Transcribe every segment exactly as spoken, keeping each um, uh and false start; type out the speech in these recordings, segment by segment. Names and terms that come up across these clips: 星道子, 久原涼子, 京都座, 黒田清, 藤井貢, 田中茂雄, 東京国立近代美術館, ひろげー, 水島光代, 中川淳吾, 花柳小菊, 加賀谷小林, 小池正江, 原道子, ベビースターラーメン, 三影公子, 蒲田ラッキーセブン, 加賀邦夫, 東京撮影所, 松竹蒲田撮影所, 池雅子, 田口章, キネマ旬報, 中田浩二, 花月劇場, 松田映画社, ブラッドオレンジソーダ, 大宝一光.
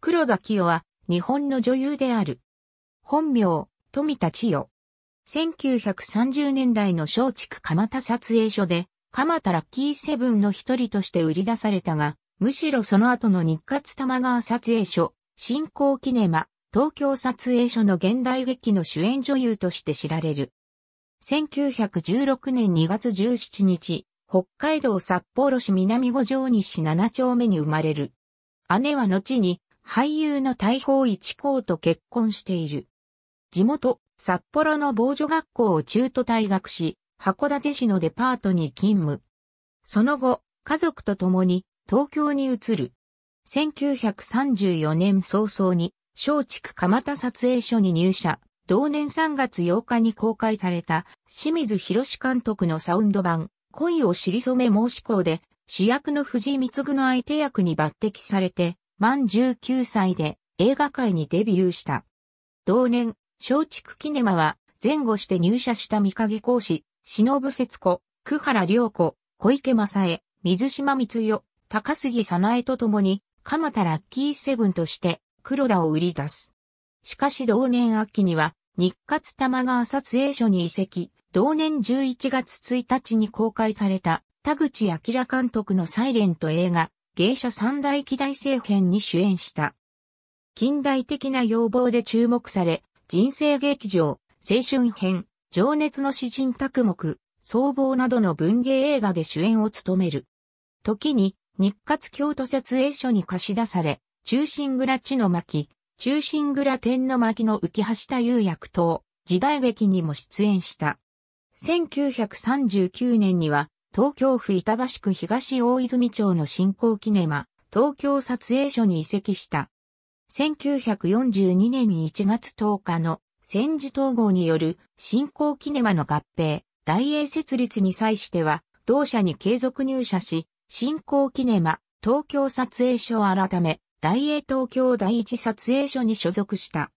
黒田清は日本の女優である。本名、富田千代。せんきゅうひゃくさんじゅうねんだいの松竹蒲田撮影所で、蒲田ラッキーセブンの一人として売り出されたが、むしろその後の日活玉川撮影所、新興キネマ、東京撮影所の現代劇の主演女優として知られる。せんきゅうひゃくじゅうろくねんにがつじゅうしちにち、北海道札幌市南五条西ななちょうめに生まれる。姉は後に俳優の大宝一光と結婚している。地元、札幌の防女学校を中途退学し、函館市のデパートに勤務。その後、家族と共に東京に移る。せんきゅうひゃくさんじゅうよねん早々に松竹蒲田撮影所に入社。同年さんがつようかに公開された清水宏監督のサウンド版恋をしりそめ申し子で主役の藤井貢の相手役に抜擢されて満じゅうきゅうさいで映画界にデビューした。同年、松竹キネマは前後して入社した三影公子、忍節子、久原涼子、小池正江、水島光代、高杉早苗と共に蒲田ラッキーセブンとして黒田を売り出す。しかし同年秋には日活玉川撮影所に移籍、同年じゅういちがつついたちに公開された田口章監督のサイレント映画、芸者三代記大政編に主演した。近代的な要望で注目され、人生劇場、青春編、情熱の詩人卓木、僧帽などの文芸映画で主演を務める。時に日活京都撮影所に貸し出され、忠臣蔵地の巻、忠臣蔵天の巻の浮橋太夫役等、時代劇にも出演した。せんきゅうひゃくさんじゅうきゅうねんには、東京府板橋区東大泉町の新興キネマ、東京撮影所に移籍した。せんきゅうひゃくよんじゅうにねんいちがつとおかの戦時統合による新興キネマの合併、大英設立に際しては、同社に継続入社し、新興キネマ、東京撮影所改め、大英東京第一撮影所に所属した。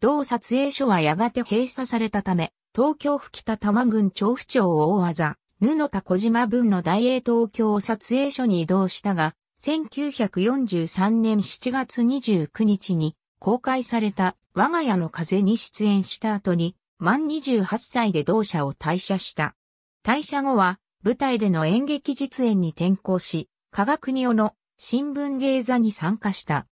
同撮影所はやがて閉鎖されたため、東京府北多摩郡調布町大字、布田小島分の大英東京撮影所に移動したが、せんきゅうひゃくよんじゅうさんねんしちがつにじゅうくにちに公開された我が家の風に出演した後に、満にじゅうはっさいで同社を退社した。退社後は舞台での演劇実演に転向し、加賀邦夫の新聞芸座に参加した。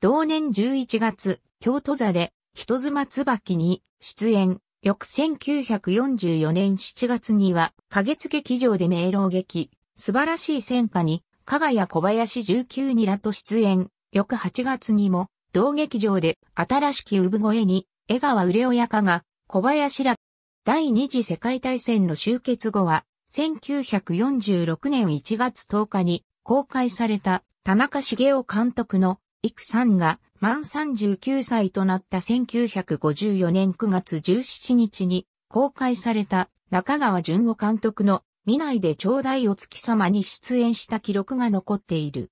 同年じゅういちがつ、京都座で、人妻椿に出演。翌せんきゅうひゃくよんじゅうよねんしちがつには、花月劇場で明朗劇、素晴らしい戦果に、加賀谷小林十九にらと出演。翌はちがつにも、同劇場で、新しき産声に、江川うれおやかが、小林ら。第二次世界大戦の終結後は、せんきゅうひゃくよんじゅうろくねんいちがつとおかに、公開された、田中茂雄監督の、幾三が満さんじゅうきゅうさいとなったせんきゅうひゃくごじゅうよねんくがつじゅうしちにちに公開された中川淳吾監督の見ないでちょうだいお月様に出演した記録が残っている。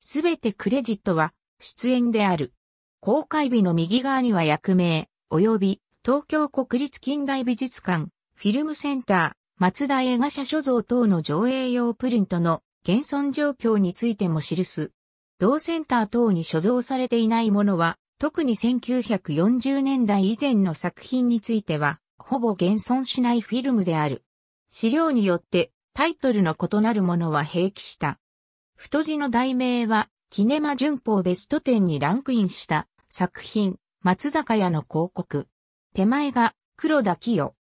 すべてクレジットは出演である。公開日の右側には役名、及び東京国立近代美術館、フィルムセンター、松田映画社所蔵等の上映用プリントの現存状況についても記す。同センター等に所蔵されていないものは、特にせんきゅうひゃくよんじゅうねんだい以前の作品については、ほぼ現存しないフィルムである。資料によって、タイトルの異なるものは併記した。太字の題名は、キネマ旬報ベストじゅうにランクインした作品、松坂屋の広告。手前が黒田清。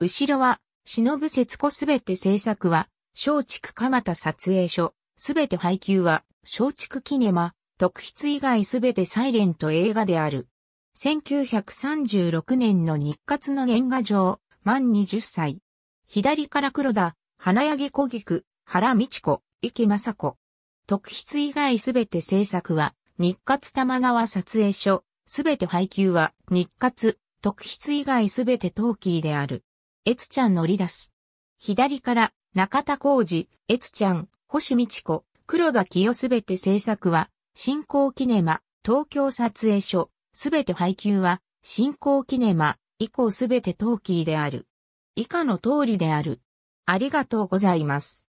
後ろは、忍節子すべて制作は、松竹蒲田撮影所。すべて配給は、松竹キネマ、特筆以外すべてサイレント映画である。せんきゅうひゃくさんじゅうろくねんの日活の年賀状、満はたち。左から黒田、花柳小菊、原道子、池雅子。特筆以外すべて制作は、日活玉川撮影所、すべて配給は、日活、特筆以外すべてトーキーである。越ちゃん乗り出す。左から、中田浩二、越ちゃん。星道子、黒田清すべて制作は、新興キネマ、東京撮影所、すべて配給は、新興キネマ、以降すべてトーキーである。以下の通りである。ありがとうございます。